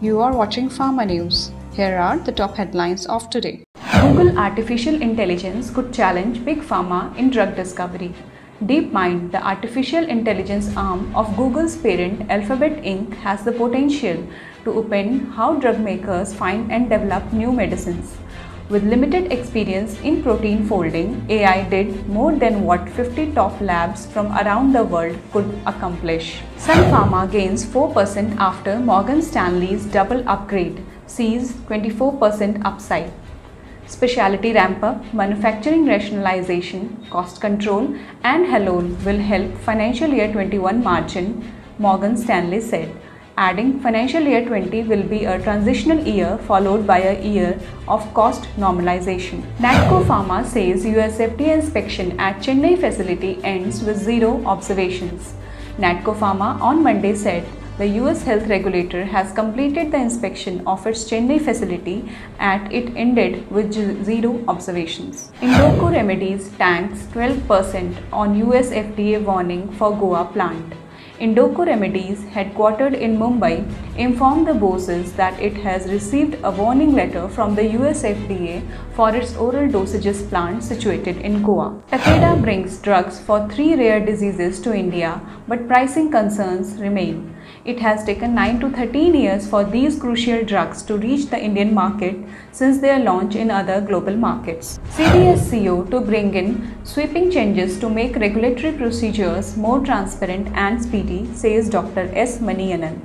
You are watching Pharma News. Here are the top headlines of today. Google artificial intelligence could challenge Big Pharma in drug discovery. DeepMind, the artificial intelligence arm of Google's parent Alphabet Inc., has the potential to upend how drug makers find and develop new medicines. With limited experience in protein folding, AI did more than what 50 top labs from around the world could accomplish. Sun Pharma gains 4% after Morgan Stanley's double upgrade, sees 24% upside. Specialty ramp-up, manufacturing rationalization, cost control and Halol will help financial year 21 margin, Morgan Stanley said. Adding, financial year 20 will be a transitional year followed by a year of cost normalization. Natco Pharma says US FDA inspection at Chennai facility ends with zero observations. Natco Pharma on Monday said the US health regulator has completed the inspection of its Chennai facility and it ended with zero observations. Indoco Remedies tanks 12% on US FDA warning for Goa plant. Indoco Remedies, headquartered in Mumbai, informed the bosses that it has received a warning letter from the US FDA for its oral dosages plant situated in Goa. Takeda brings drugs for 3 rare diseases to India, but pricing concerns remain. It has taken 9 to 13 years for these crucial drugs to reach the Indian market since their launch in other global markets. CDSCO to bring in sweeping changes to make regulatory procedures more transparent and speedy, says Dr. S. Manivannan.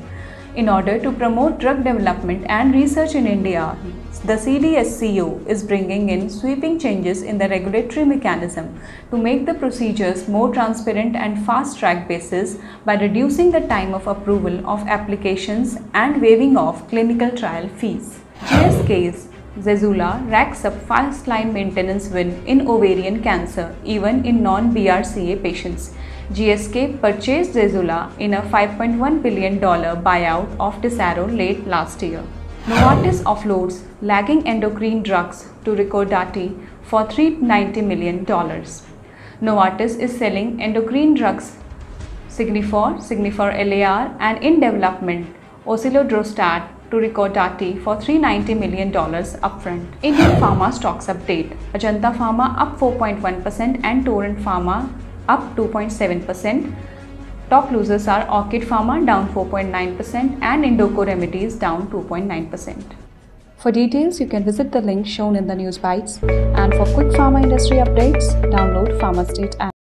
In order to promote drug development and research in India, the CDSCO is bringing in sweeping changes in the regulatory mechanism to make the procedures more transparent and fast-track basis by reducing the time of approval of applications and waiving off clinical trial fees. GSK's Zejula racks up first-line maintenance win in ovarian cancer, even in non-BRCA patients. GSK purchased Zejula in a $5.1 billion buyout of Tesaro late last year. Novartis offloads lagging endocrine drugs to Recordati for $390 million. Novartis is selling endocrine drugs Signifor LAR and in development Osilodrostat to Recordati for $390 million upfront. Indian Pharma stocks update. Ajanta Pharma up 4.1% and Torrent Pharma up 2.7%. Top losers are Orchid Pharma down 4.9% and Indoco Remedies down 2.9%. For details, you can visit the link shown in the news bites. And for quick pharma industry updates, download PharmaState app.